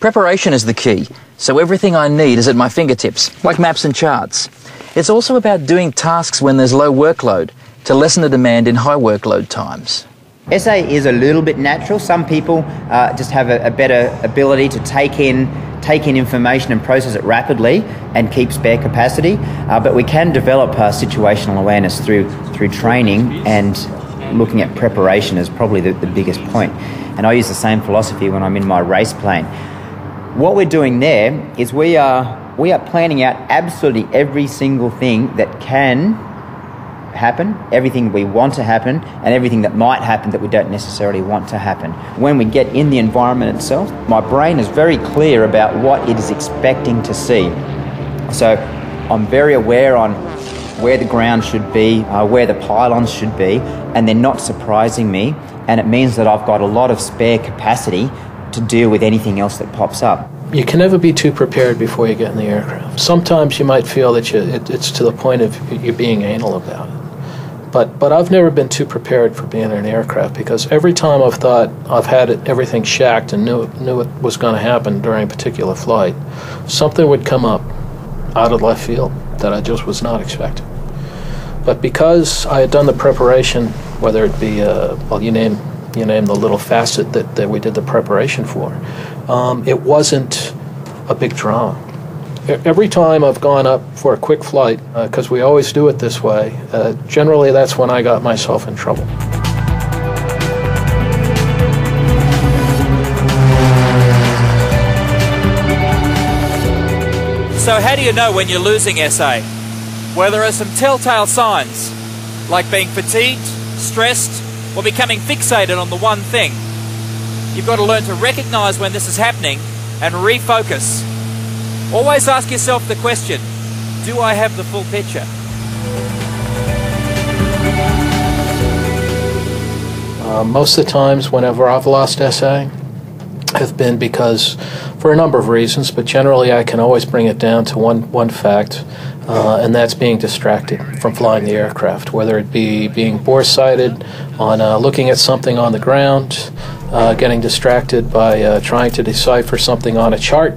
Preparation is the key, so everything I need is at my fingertips, like maps and charts. It's also about doing tasks when there's low workload to lessen the demand in high workload times. SA is a little bit natural. Some people just have a better ability to take in information and process it rapidly and keep spare capacity, but we can develop situational awareness through training, and looking at preparation is probably the biggest point. And I use the same philosophy when I'm in my race plane. What we're doing there is we are planning out absolutely every single thing that can happen, everything we want to happen, and everything that might happen that we don't necessarily want to happen. When we get in the environment itself, my brain is very clear about what it is expecting to see. So I'm very aware on where the ground should be, where the pylons should be, and they're not surprising me, and it means that I've got a lot of spare capacity to deal with anything else that pops up. You can never be too prepared before you get in the aircraft. Sometimes you might feel that it's to the point of you being anal about it. But I've never been too prepared for being in an aircraft, because every time I've thought I've had everything shacked and knew it was going to happen during a particular flight, something would come up out of left field that I just was not expecting. But because I had done the preparation, whether it be, well, you name the little facet that we did the preparation for, it wasn't a big drama. Every time I've gone up for a quick flight, because we always do it this way, generally that's when I got myself in trouble. So how do you know when you're losing SA? Well, there are some telltale signs, like being fatigued, stressed, or becoming fixated on the one thing. You've got to learn to recognize when this is happening and refocus. Always ask yourself the question, do I have the full picture? Most of the times whenever I've lost SA have been because, for a number of reasons, but generally I can always bring it down to one fact, and that's being distracted from flying the aircraft, whether it be being boresighted on looking at something on the ground, getting distracted by trying to decipher something on a chart,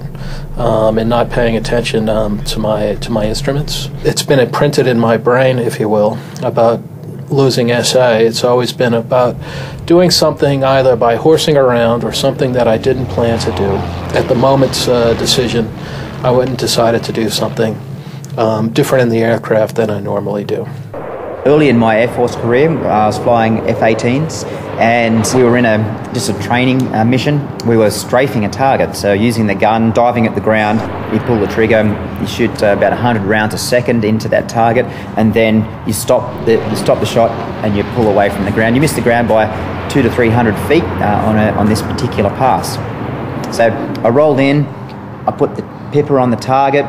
and not paying attention to my instruments. It's been imprinted in my brain, if you will, about losing SA. It's always been about doing something either by horsing around or something that I didn't plan to do. At the moment's decision, I wouldn't decided to do something different in the aircraft than I normally do. Early in my Air Force career, I was flying F-18s, and we were in just a training mission. We were strafing a target, so using the gun, diving at the ground. You pull the trigger, you shoot about 100 rounds a second into that target, and then you stop the shot and you pull away from the ground. You miss the ground by 200 to 300 feet on this particular pass. So I rolled in, I put the pipper on the target.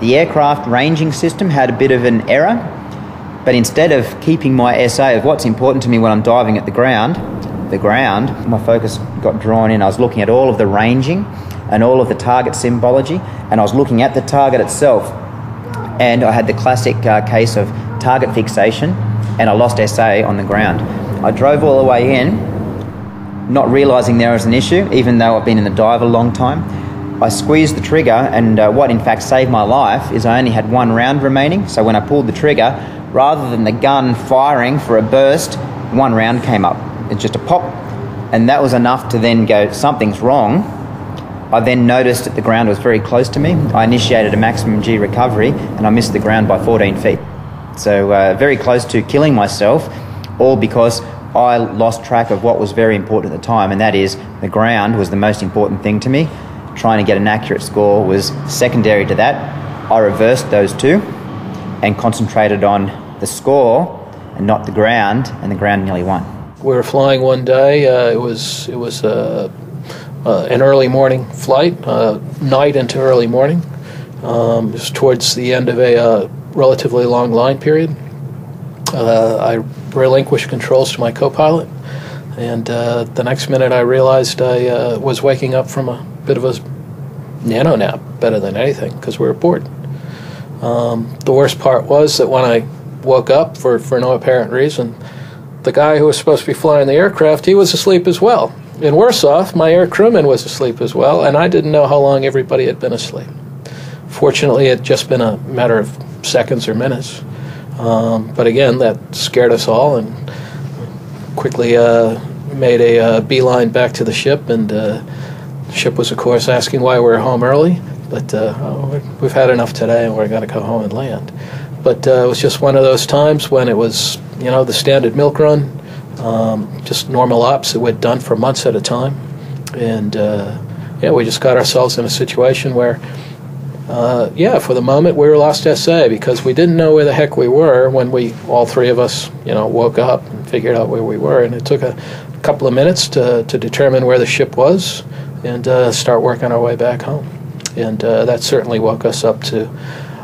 The aircraft ranging system had a bit of an error. But instead of keeping my SA of what's important to me when I'm diving at the ground, my focus got drawn in. I was looking at all of the ranging and all of the target symbology, and I was looking at the target itself. And I had the classic case of target fixation, and I lost SA on the ground. I drove all the way in, not realising there was an issue, even though I've been in the dive a long time. I squeezed the trigger, and what in fact saved my life is I only had one round remaining. So when I pulled the trigger, rather than the gun firing for a burst, one round came up. It's just a pop, and that was enough to then go, something's wrong. I then noticed that the ground was very close to me. I initiated a maximum G recovery, and I missed the ground by 14 feet. So very close to killing myself, all because I lost track of what was very important at the time, and that is the ground was the most important thing to me. Trying to get an accurate score was secondary to that. I reversed those two and concentrated on the score and not the ground, and the ground nearly won. We were flying one day. It was an early morning flight, night into early morning. It was towards the end of a relatively long line period. I relinquished controls to my co-pilot, and the next minute I realized I was waking up from a bit of a nano nap, better than anything, because we were bored. The worst part was that when I woke up for no apparent reason, the guy who was supposed to be flying the aircraft, he was asleep as well. In Warsaw, my air crewman was asleep as well, and I didn't know how long everybody had been asleep. Fortunately, it had just been a matter of seconds or minutes. But again, that scared us all, and quickly made a beeline back to the ship, and the ship was, of course, asking why we were home early. But we've had enough today, and we're going to go home and land. But it was just one of those times when it was, you know, the standard milk run, just normal ops that we'd done for months at a time. And, yeah, we just got ourselves in a situation where, yeah, for the moment we were lost SA because we didn't know where the heck we were when we, all three of us, you know, woke up and figured out where we were. And it took a couple of minutes to determine where the ship was and start working our way back home. And that certainly woke us up to,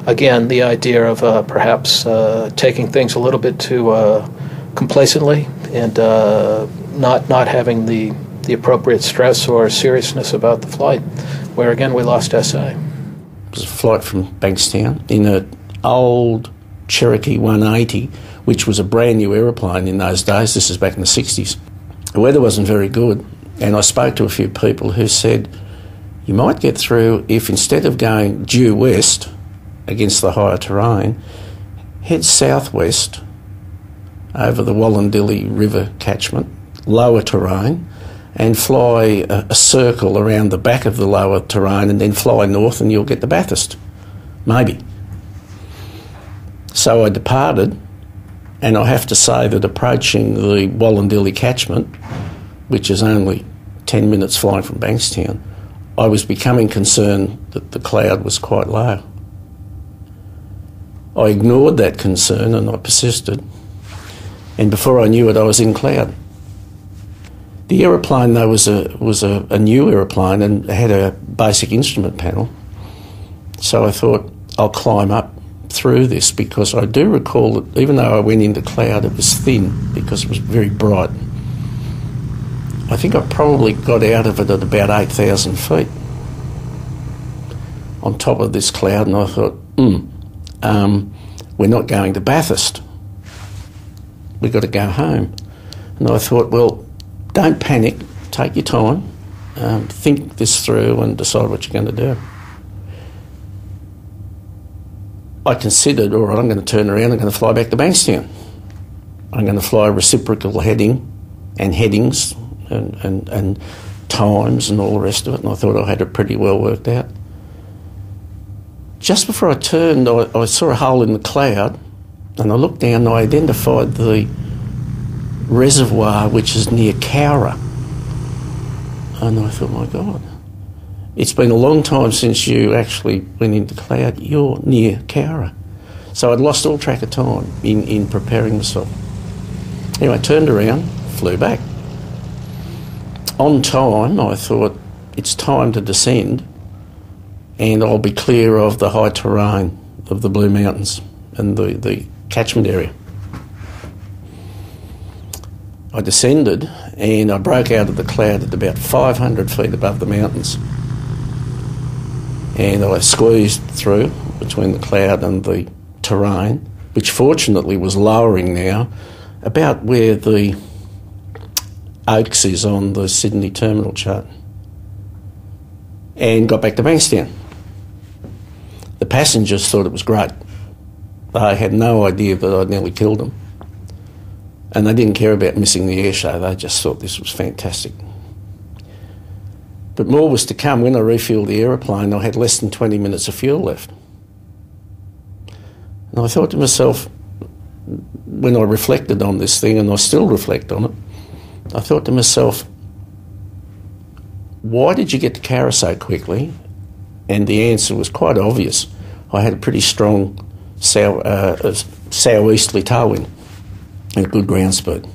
again, the idea of perhaps taking things a little bit too complacently and not having the appropriate stress or seriousness about the flight, where again we lost SA. It was a flight from Bankstown in an old Cherokee 180, which was a brand new aeroplane in those days. This is back in the 60s. The weather wasn't very good, and I spoke to a few people who said, you might get through if instead of going due west against the higher terrain, head southwest over the Wollondilly River catchment, lower terrain, and fly a circle around the back of the lower terrain and then fly north and you'll get to Bathurst, maybe. So I departed, and I have to say that approaching the Wollondilly catchment, which is only 10 minutes flying from Bankstown, I was becoming concerned that the cloud was quite low. I ignored that concern and I persisted, and before I knew it I was in cloud. The aeroplane though was a new aeroplane and had a basic instrument panel, so I thought I'll climb up through this, because I do recall that even though I went into cloud it was thin because it was very bright. I think I probably got out of it at about 8,000 feet on top of this cloud, and I thought, we're not going to Bathurst. We've got to go home. And I thought, well, don't panic. Take your time. Think this through and decide what you're going to do. I considered, all right, I'm going to turn around. I'm going to fly back to Bankstown. I'm going to fly reciprocal heading and headings and times and all the rest of it. And I thought I had it pretty well worked out. Just before I turned, I saw a hole in the cloud, and I looked down and I identified the reservoir, which is near Cowra. And I thought, my God, it's been a long time since you actually went into cloud. You're near Cowra. So I'd lost all track of time in preparing myself. Anyway, I turned around, flew back. On time, I thought, it's time to descend, and I'll be clear of the high terrain of the Blue Mountains and the catchment area. I descended, and I broke out of the cloud at about 500 feet above the mountains. And I squeezed through between the cloud and the terrain, which fortunately was lowering now, about where the Oaks is on the Sydney terminal chart, and got back to Bankstown. The passengers thought it was great. They had no idea that I'd nearly killed them. And they didn't care about missing the air show. They just thought this was fantastic. But more was to come. When I refuelled the aeroplane, I had less than 20 minutes of fuel left. And I thought to myself, when I reflected on this thing, and I still reflect on it, I thought to myself, why did you get to Cowra so quickly? And the answer was quite obvious. I had a pretty strong southeasterly tailwind and good ground speed.